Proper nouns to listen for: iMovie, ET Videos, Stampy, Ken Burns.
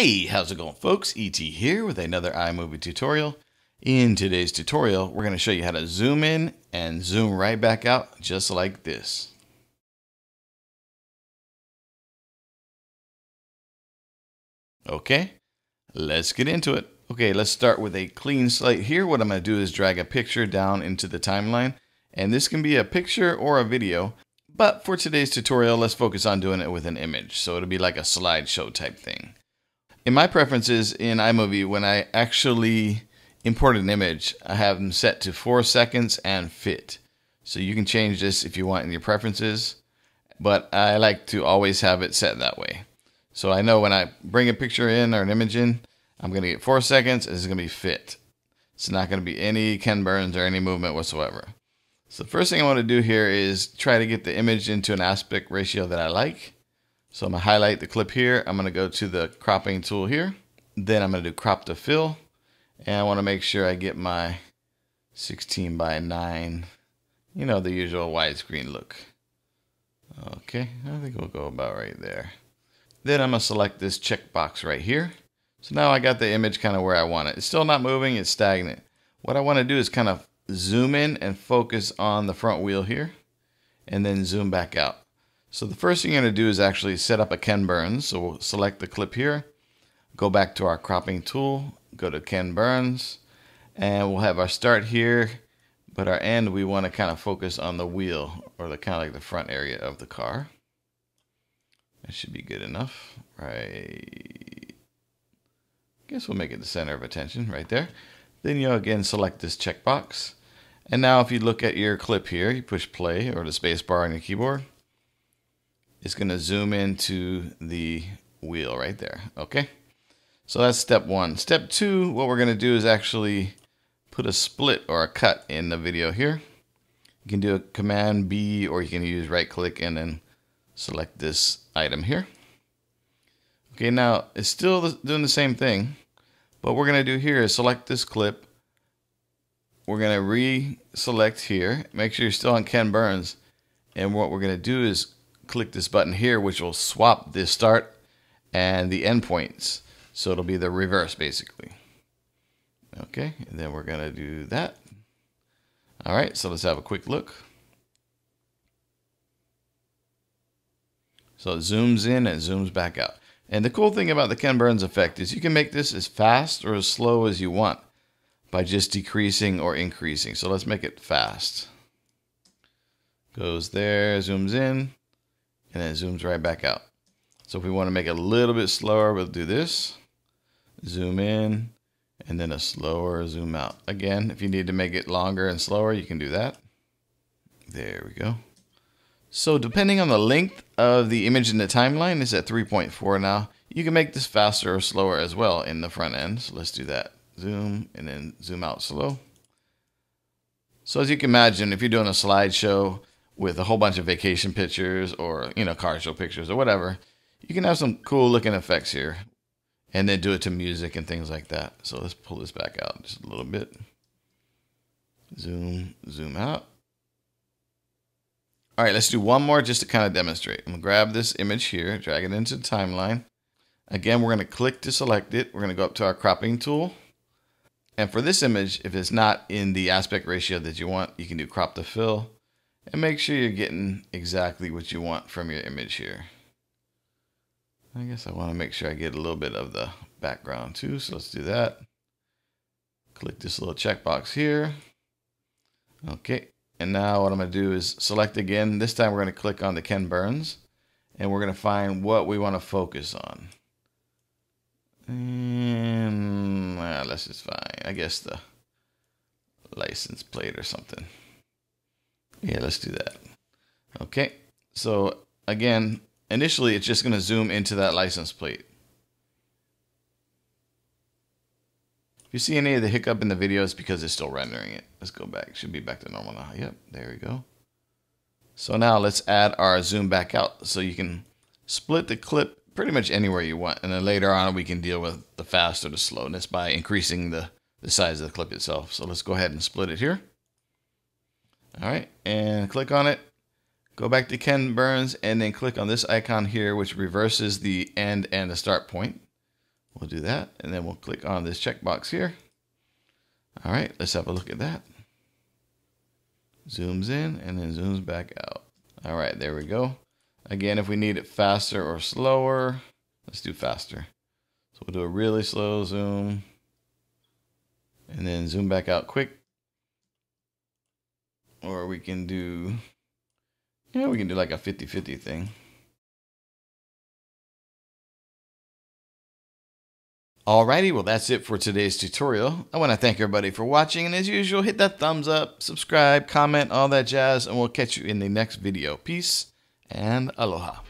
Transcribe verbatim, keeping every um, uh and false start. Hey, how's it going, folks? E T here with another iMovie tutorial. In today's tutorial, we're going to show you how to zoom in and zoom right back out just like this. Okay, let's get into it. Okay, let's start with a clean slate here. What I'm going to do is drag a picture down into the timeline, and this can be a picture or a video, but for today's tutorial, let's focus on doing it with an image. So it'll be like a slideshow type thing. In my preferences in iMovie, when I actually import an image, I have them set to four seconds and fit. So you can change this if you want in your preferences, but I like to always have it set that way. So I know when I bring a picture in or an image in, I'm gonna get four seconds, and it's gonna be fit. It's not gonna be any Ken Burns or any movement whatsoever. So the first thing I wanna do here is try to get the image into an aspect ratio that I like. So I'm gonna highlight the clip here. I'm gonna go to the cropping tool here. Then I'm gonna do crop to fill. And I wanna make sure I get my sixteen by nine, you know, the usual widescreen look. Okay, I think we'll go about right there. Then I'm gonna select this checkbox right here. So now I got the image kind of where I want it. It's still not moving, it's stagnant. What I wanna do is kind of zoom in and focus on the front wheel here and then zoom back out. So the first thing you're going to do is actually set up a Ken Burns. So we'll select the clip here, go back to our cropping tool, go to Ken Burns, and we'll have our start here, but our end, we want to kind of focus on the wheel or the kind of like the front area of the car. That should be good enough, right? I guess we'll make it the center of attention right there. Then you'll again select this checkbox. And now if you look at your clip here, you push play or the space bar on your keyboard, it's going to zoom into the wheel right there. Okay. So that's step one. Step two, what we're going to do is actually put a split or a cut in the video here. You can do a command B, or you can use right click and then select this item here. Okay. Now it's still doing the same thing, but what we're going to do here is select this clip. We're going to re-select here. Make sure you're still on Ken Burns. And what we're going to do is click this button here, which will swap the start and the end points. So it'll be the reverse basically. Okay, and then we're gonna do that. All right, so let's have a quick look. So it zooms in and zooms back out. And the cool thing about the Ken Burns effect is you can make this as fast or as slow as you want by just decreasing or increasing. So let's make it fast. Goes there, zooms in, and then it zooms right back out. So if we want to make it a little bit slower, we'll do this. Zoom in, and then a slower zoom out. Again, if you need to make it longer and slower, you can do that. There we go. So depending on the length of the image in the timeline, it's at three point four now. You can make this faster or slower as well in the front end. So let's do that. Zoom, and then zoom out slow. So as you can imagine, if you're doing a slideshow with a whole bunch of vacation pictures or, you know, car show pictures or whatever, you can have some cool looking effects here and then do it to music and things like that. So let's pull this back out just a little bit. Zoom, zoom out. All right, let's do one more just to kind of demonstrate. I'm gonna grab this image here, drag it into the timeline. Again, we're gonna click to select it. We're gonna go up to our cropping tool. And for this image, if it's not in the aspect ratio that you want, you can do crop to fill. And make sure you're getting exactly what you want from your image here. I guess I want to make sure I get a little bit of the background too, so let's do that. Click this little checkbox here. Okay, and now what I'm going to do is select again. This time we're going to click on the Ken Burns, and we're going to find what we want to focus on. And well, let's just find, I guess, the license plate or something. Yeah, let's do that. Okay, so again, initially it's just going to zoom into that license plate. If you see any of the hiccup in the video, it's because it's still rendering it. Let's go back. It should be back to normal now. Yep, there we go. So now let's add our zoom back out. So you can split the clip pretty much anywhere you want. And then later on we can deal with the fast or the slowness by increasing the, the size of the clip itself. So let's go ahead and split it here. All right, and click on it, go back to Ken Burns, and then click on this icon here, which reverses the end and the start point. We'll do that, and then we'll click on this checkbox here. All right, let's have a look at that. Zooms in and then zooms back out. All right, there we go. Again, if we need it faster or slower, let's do faster. So we'll do a really slow zoom and then zoom back out quick. Or we can do, yeah, we can do like a fifty fifty thing. Alrighty, well that's it for today's tutorial. I want to thank everybody for watching, and as usual, hit that thumbs up, subscribe, comment, all that jazz, and we'll catch you in the next video. Peace and aloha.